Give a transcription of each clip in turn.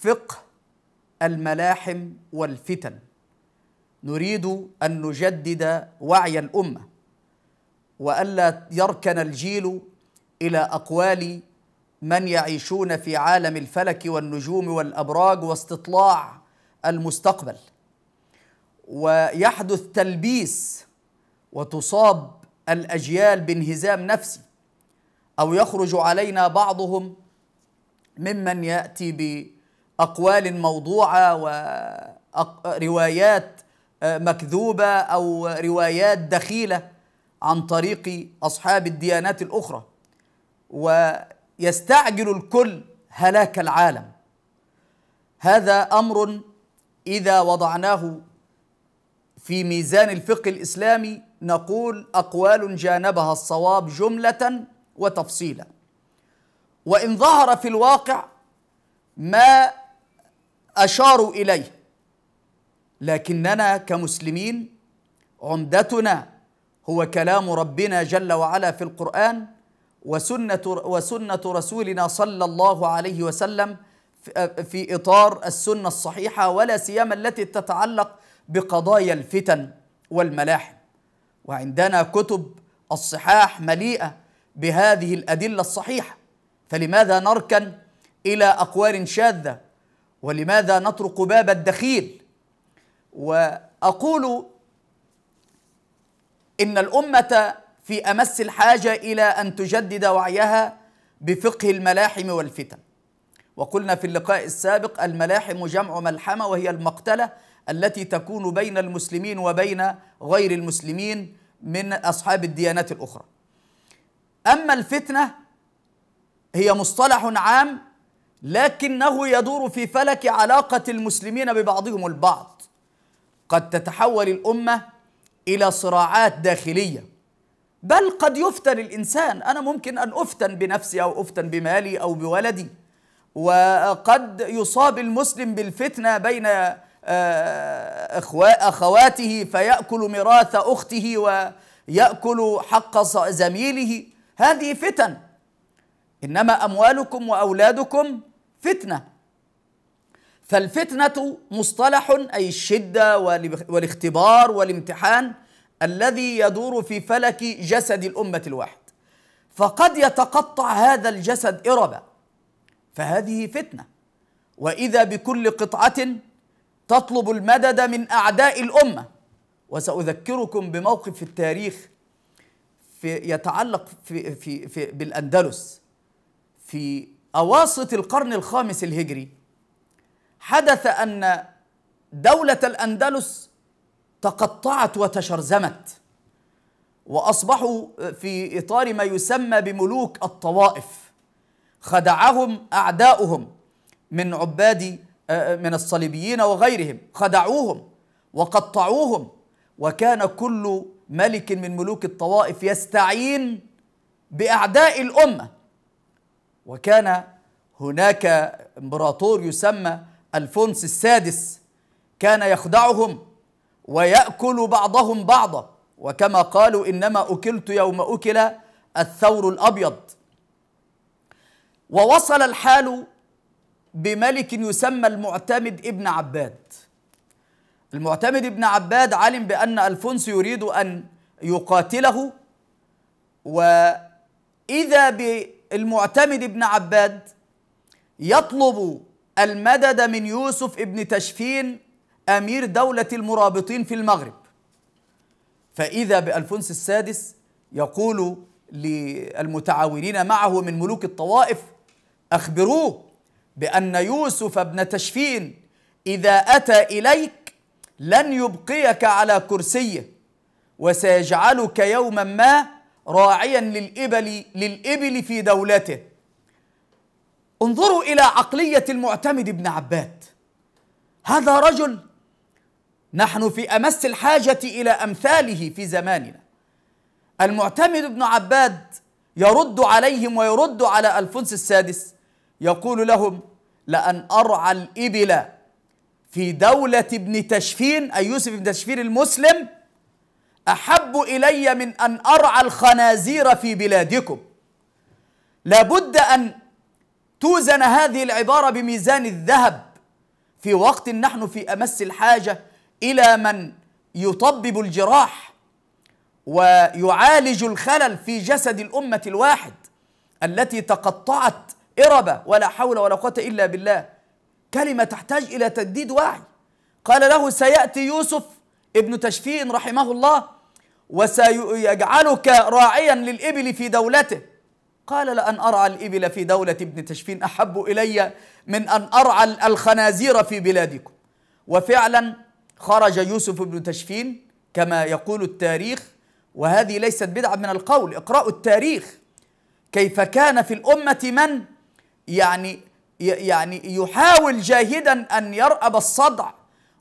فقه الملاحم والفتن. نريد أن نجدد وعي الأمة وألا يركن الجيل إلى أقوال من يعيشون في عالم الفلك والنجوم والأبراج واستطلاع المستقبل، ويحدث تلبيس وتصاب الأجيال بانهزام نفسي، أو يخرج علينا بعضهم ممن يأتي بأقوال موضوعة وروايات مكذوبة أو روايات دخيلة عن طريق أصحاب الديانات الأخرى، ويستعجل الكل هلاك العالم. هذا أمر إذا وضعناه في ميزان الفقه الإسلامي نقول أقوال جانبها الصواب جملة وتفصيلا، وإن ظهر في الواقع ما أشاروا إليه، لكننا كمسلمين عمدتنا هو كلام ربنا جل وعلا في القرآن وسنة رسولنا صلى الله عليه وسلم في إطار السنة الصحيحة، ولا سيما التي تتعلق بقضايا الفتن والملاحم. وعندنا كتب الصحاح مليئة بهذه الأدلة الصحيحة، فلماذا نركن إلى أقوال شاذة؟ ولماذا نطرق باب الدخيل؟ وأقول إن الأمة في أمس الحاجة إلى أن تجدد وعيها بفقه الملاحم والفتن. وقلنا في اللقاء السابق الملاحم جمع ملحمة، وهي المقتلة التي تكون بين المسلمين وبين غير المسلمين من أصحاب الديانات الأخرى. أما الفتنة هي مصطلح عام، لكنه يدور في فلك علاقة المسلمين ببعضهم البعض. قد تتحول الأمة إلى صراعات داخلية، بل قد يفتن الإنسان. أنا ممكن أن أفتن بنفسي أو أفتن بمالي أو بولدي، وقد يصاب المسلم بالفتنة بين أخواته فيأكل ميراث أخته ويأكل حق زميله. هذه فتن. إنما أموالكم وأولادكم فتنة. فالفتنة مصطلح أي الشدة والاختبار والامتحان الذي يدور في فلك جسد الأمة الواحد، فقد يتقطع هذا الجسد إربا، فهذه فتنة. وإذا بكل قطعة تطلب المدد من أعداء الأمة. وسأذكركم بموقف في التاريخ يتعلق بالأندلس في أواسط القرن الخامس الهجري. حدث أن دولة الأندلس تقطعت وتشرذمت، وأصبحوا في إطار ما يسمى بملوك الطوائف. خدعهم أعداؤهم من عباد من الصليبيين وغيرهم، خدعوهم وقطعوهم، وكان كل ملك من ملوك الطوائف يستعين بأعداء الأمة. وكان هناك امبراطور يسمى ألفونس السادس، كان يخدعهم ويأكل بعضهم بعضا، وكما قالوا إنما أكلت يوم أكل الثور الأبيض. ووصل الحال بملك يسمى المعتمد بن عباد. المعتمد بن عباد علم بأن ألفونس يريد أن يقاتله، وإذا بالمعتمد بن عباد يطلب المدد من يوسف بن تاشفين أمير دولة المرابطين في المغرب. فإذا بألفونس السادس يقول للمتعاونين معه من ملوك الطوائف: أخبروه بأن يوسف بن تاشفين إذا أتى إليك لن يبقيك على كرسيه، وسيجعلك يوما ما راعيا للإبل في دولته. انظروا إلى عقلية المعتمد بن عباد. هذا رجل نحن في أمس الحاجة إلى أمثاله في زماننا. المعتمد بن عباد يرد عليهم ويرد على ألفونس السادس، يقول لهم: لأن أرعى الإبل في دولة ابن تاشفين أي يوسف بن تاشفين المسلم أحب إلي من أن أرعى الخنازير في بلادكم. لابد أن توزن هذه العبارة بميزان الذهب في وقت نحن في أمس الحاجة إلى من يطبب الجراح ويعالج الخلل في جسد الأمة الواحد التي تقطعت إربة، ولا حول ولا قوة إلا بالله. كلمة تحتاج إلى تجديد وعي. قال له: سيأتي يوسف ابن تاشفين رحمه الله وسيجعلك راعيا للإبل في دولته. قال: لأن أرعى الإبل في دولة ابن تاشفين أحب إلي من أن أرعى الخنازير في بلادكم. وفعلا خرج يوسف بن تاشفين كما يقول التاريخ، وهذه ليست بدعة من القول، اقرأوا التاريخ كيف كان في الأمة من يعني يحاول جاهدا أن يرأب الصدع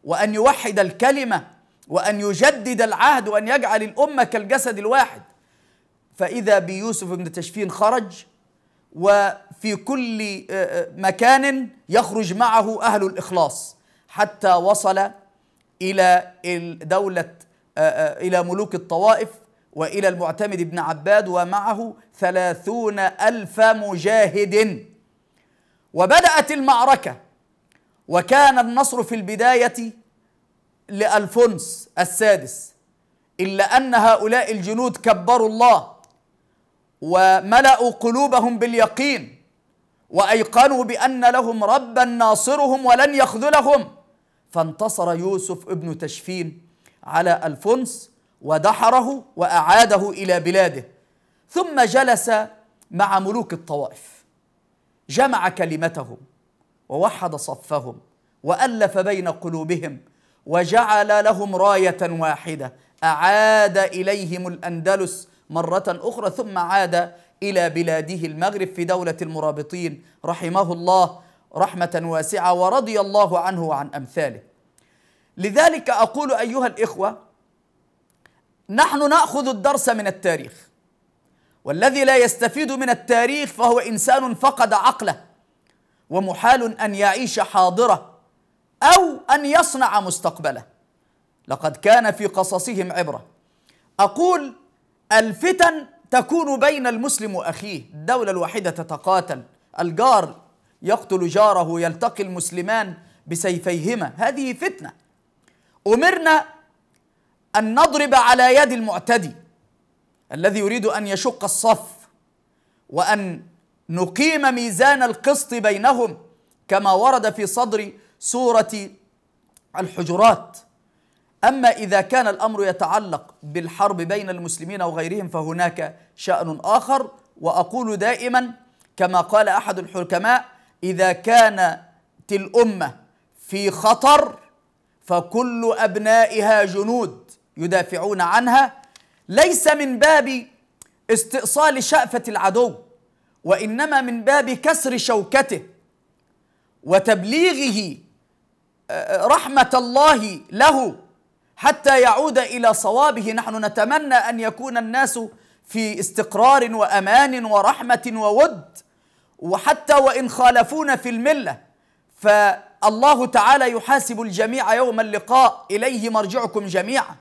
وأن يوحد الكلمة وأن يجدد العهد وأن يجعل الأمة كالجسد الواحد. فإذا بيوسف بن تاشفين خرج، وفي كل مكان يخرج معه أهل الإخلاص، حتى وصل إلى دولة إلى ملوك الطوائف وإلى المعتمد بن عباد ومعه 30,000 مجاهد. وبدأت المعركة، وكان النصر في البداية لألفونس السادس، إلا أن هؤلاء الجنود كبروا الله وملأوا قلوبهم باليقين وأيقنوا بأن لهم ربا ناصرهم ولن يخذلهم. فانتصر يوسف ابن تاشفين على ألفونس ودحره وأعاده إلى بلاده، ثم جلس مع ملوك الطوائف، جمع كلمتهم ووحد صفهم وألف بين قلوبهم وجعل لهم راية واحدة. أعاد إليهم الأندلس مرة أخرى، ثم عاد إلى بلاده المغرب في دولة المرابطين رحمه الله رحمة واسعة، ورضي الله عنه وعن أمثاله. لذلك أقول أيها الإخوة، نحن نأخذ الدرس من التاريخ، والذي لا يستفيد من التاريخ فهو إنسان فقد عقله، ومحال أن يعيش حاضره أو أن يصنع مستقبله. لقد كان في قصصهم عبرة. أقول: الفتن تكون بين المسلم وأخيه، الدولة الواحدة تتقاتل، الجار يقتل جاره، يلتقي المسلمان بسيفيهما، هذه فتنة. أمرنا أن نضرب على يد المعتدي الذي يريد أن يشق الصف، وأن نقيم ميزان القسط بينهم كما ورد في صدر سورة الحجرات. أما إذا كان الأمر يتعلق بالحرب بين المسلمين وغيرهم فهناك شأن آخر. وأقول دائما كما قال أحد الحكماء: إذا كانت الأمة في خطر فكل أبنائها جنود يدافعون عنها، ليس من باب استئصال شأفة العدو، وإنما من باب كسر شوكته وتبليغه رحمة الله له حتى يعود إلى صوابه. نحن نتمنى أن يكون الناس في استقرار وأمان ورحمة وود، وحتى وإن خالفونا في الملة فالله تعالى يحاسب الجميع يوم اللقاء، إليه مرجعكم جميعا.